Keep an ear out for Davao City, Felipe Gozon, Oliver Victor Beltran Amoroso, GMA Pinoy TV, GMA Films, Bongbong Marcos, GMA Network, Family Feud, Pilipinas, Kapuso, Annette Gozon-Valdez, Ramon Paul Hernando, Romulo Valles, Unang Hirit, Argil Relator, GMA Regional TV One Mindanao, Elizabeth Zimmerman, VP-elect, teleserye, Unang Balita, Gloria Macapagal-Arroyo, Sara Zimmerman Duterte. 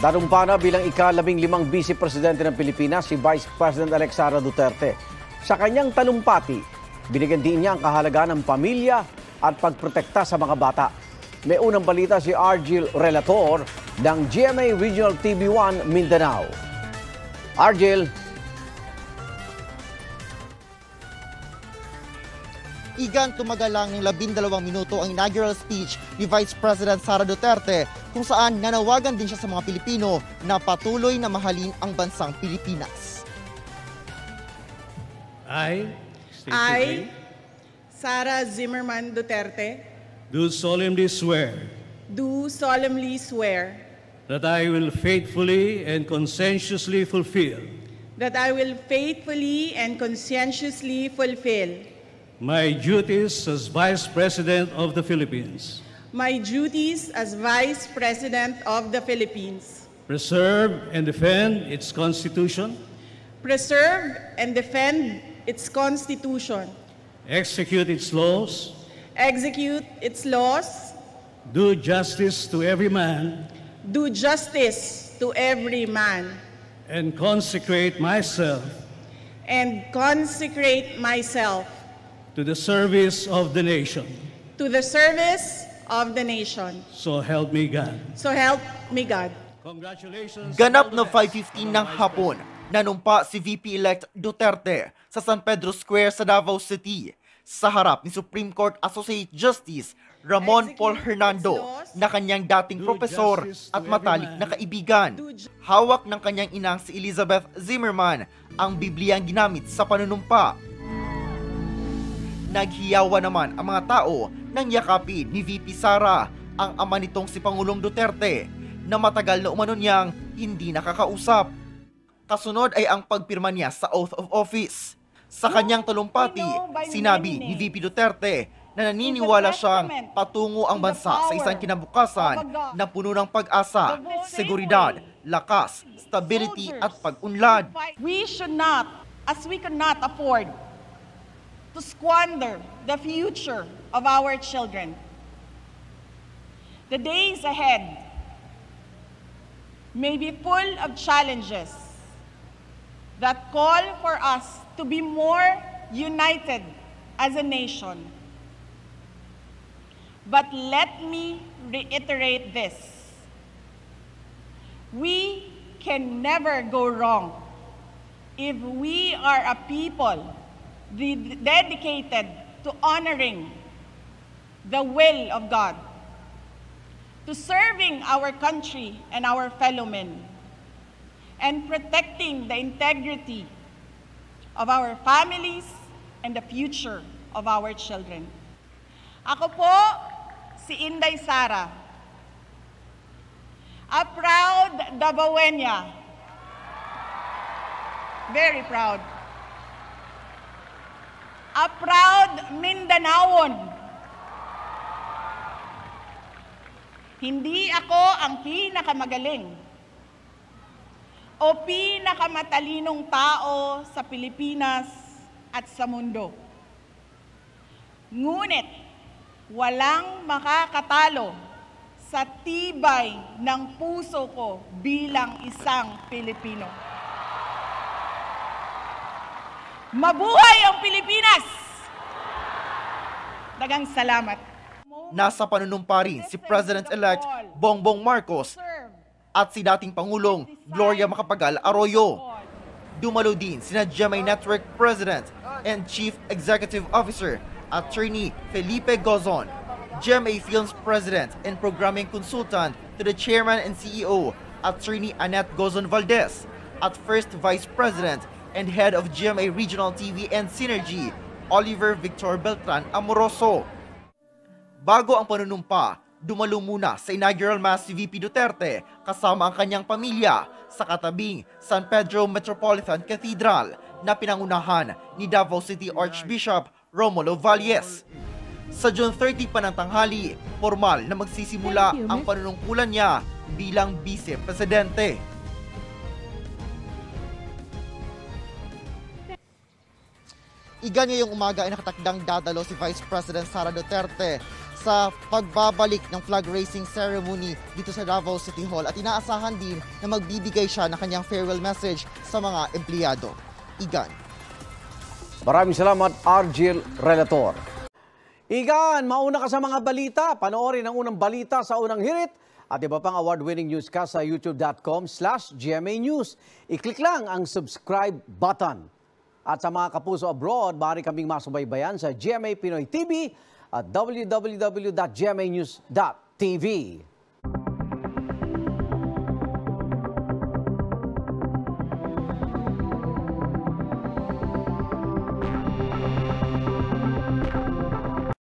Darumpana bilang ika-15 vice-presidente ng Pilipinas si Vice President-elect Sara Duterte. Sa kanyang talumpati, binigyan din niya ang kahalagaan ng pamilya at pagprotekta sa mga bata. May unang balita si Argil Relator ng GMA Regional TV One Mindanao. Argil. Igan, tumagal lang ng 12 minuto ang inaugural speech ni Vice President Sara Duterte, kung saan nanawagan din siya sa mga Pilipino na patuloy na mahalin ang bansang Pilipinas. I, Sara Zimmerman Duterte, do solemnly swear that I will faithfully and conscientiously fulfill my duties as Vice President of the Philippines. Preserve and defend its Constitution. Execute its laws. Do justice to every man. And consecrate myself. To the service of the nation. So help me God. Congratulations. Ganap na 5:15 ng hapon, nanumpa si VP-elect Duterte sa San Pedro Square sa Davao City sa harap ni Supreme Court Associate Justice Ramon Paul Hernando na kanyang dating profesor at matalik na kaibigan. Hawak ng kanyang inang si Elizabeth Zimmerman ang Bibliyang ginamit sa panunumpa. Naghiyawa naman ang mga tao nang yakapin ni VP Sara ang ama nitong si Pangulong Duterte na matagal na umano niyang hindi nakakausap. Kasunod ay ang pagpirma niya sa oath of office. Sa kanyang talumpati, sinabi ni VP Duterte na naniniwala siyang patungo ang bansa sa isang kinabukasan na puno ng pag-asa, seguridad, lakas, stability at pag-unlad. We should not, as we cannot afford to squander the future of our children. The days ahead may be full of challenges that call for us to be more united as a nation. But let me reiterate this. We can never go wrong if we are a people dedicated to honoring the will of God, to serving our country and our fellow men, and protecting the integrity of our families and the future of our children. Ako po si Inday Sara, a proud Davaoena, very proud, a proud Mindanaon. Hindi ako ang pinakamagaling o pinakamatalinong tao sa Pilipinas at sa mundo. Ngunit walang makakatalo sa tibay ng puso ko bilang isang Pilipino. Mabuhay ang Pilipinas! Dagang salamat. Nasa panunumpa rin si President-elect Bongbong Marcos at si dating Pangulong Gloria Macapagal-Arroyo. Dumalo din sina GMA Network President and Chief Executive Officer Attorney Felipe Gozon, GMA Films President and Programming Consultant to the Chairman and CEO Attorney Annette Gozon-Valdez at First Vice President and Head of GMA Regional TV and Synergy, Oliver Victor Beltran Amoroso. Bago ang panunumpa, dumalo muna sa inaugural mass si VP Duterte kasama ang kanyang pamilya sa katabing San Pedro Metropolitan Cathedral na pinangunahan ni Davao City Archbishop Romulo Valles. Sa June 30 pa ng tanghali, formal na magsisimula ang panunungkulan niya bilang vice-presidente. Iganyayong umaga ay nakatakdang dadalo si Vice President Sara Duterte sa pagbabalik ng flag raising ceremony dito sa Davao City Hall, at inaasahan din na magbibigay siya ng kanyang farewell message sa mga empleyado. Igan. Maraming salamat, Argil Relator. Igan, mauna ka sa mga balita. Panoorin ang Unang Balita sa Unang Hirit at iba pang award-winning newscast sa youtube.com/GMA News. I-click lang ang subscribe button. At sa mga kapuso abroad, maaari kaming masubaybayan sa GMA Pinoy TV at www.gmanews.tv.